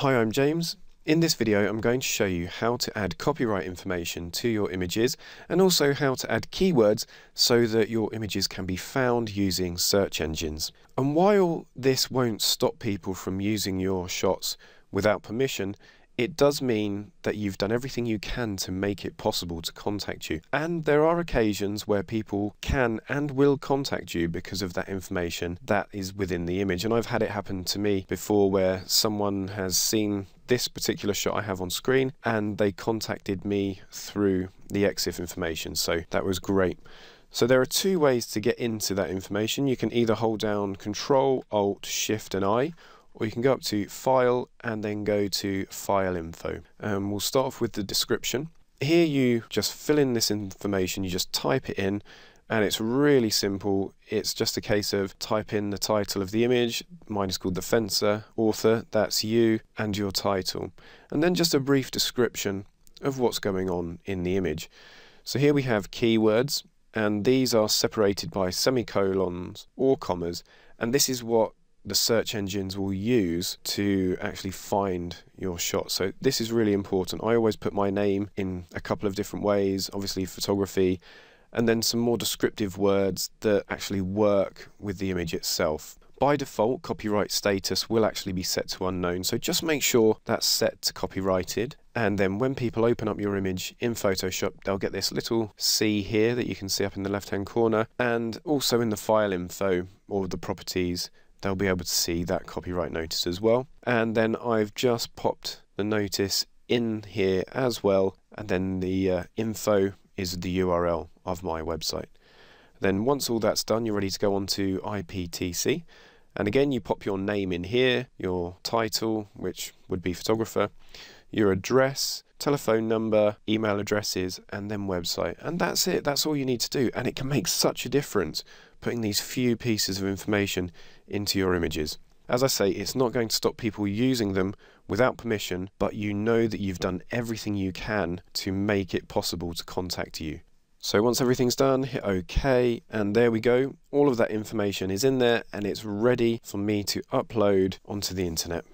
Hi, I'm James. In this video I'm going to show you how to add copyright information to your images and also how to add keywords so that your images can be found using search engines. And while this won't stop people from using your shots without permission, it does mean that you've done everything you can to make it possible to contact you. And there are occasions where people can and will contact you because of that information that is within the image. And I've had it happen to me before where someone has seen this particular shot I have on screen and they contacted me through the EXIF information. So that was great. So there are two ways to get into that information. You can either hold down Control, Alt, Shift and I, or you can go up to File and then go to File Info. We'll start off with the description. Here you just fill in this information, you just type it in, and it's really simple. It's just a case of type in the title of the image. Mine is called The Fencer. Author, that's you, and your title. And then just a brief description of what's going on in the image. So here we have keywords, and these are separated by semicolons or commas, and this is what the search engines will use to actually find your shot. So this is really important. I always put my name in a couple of different ways, obviously photography, and then some more descriptive words that actually work with the image itself. By default, copyright status will actually be set to unknown, so just make sure that's set to copyrighted. And then when people open up your image in Photoshop, they'll get this little C here that you can see up in the left-hand corner, and also in the file info or the properties, they'll be able to see that copyright notice as well. And then I've just popped the notice in here as well, and then the info is the URL of my website. Then once all that's done, you're ready to go on to IPTC, and again you pop your name in here, your title, which would be photographer, your address, telephone number, email addresses, and then website. And that's it, that's all you need to do, and it can make such a difference putting these few pieces of information into your images. As I say, it's not going to stop people using them without permission, but you know that you've done everything you can to make it possible to contact you. So once everything's done, hit OK, and there we go. All of that information is in there, and it's ready for me to upload onto the internet.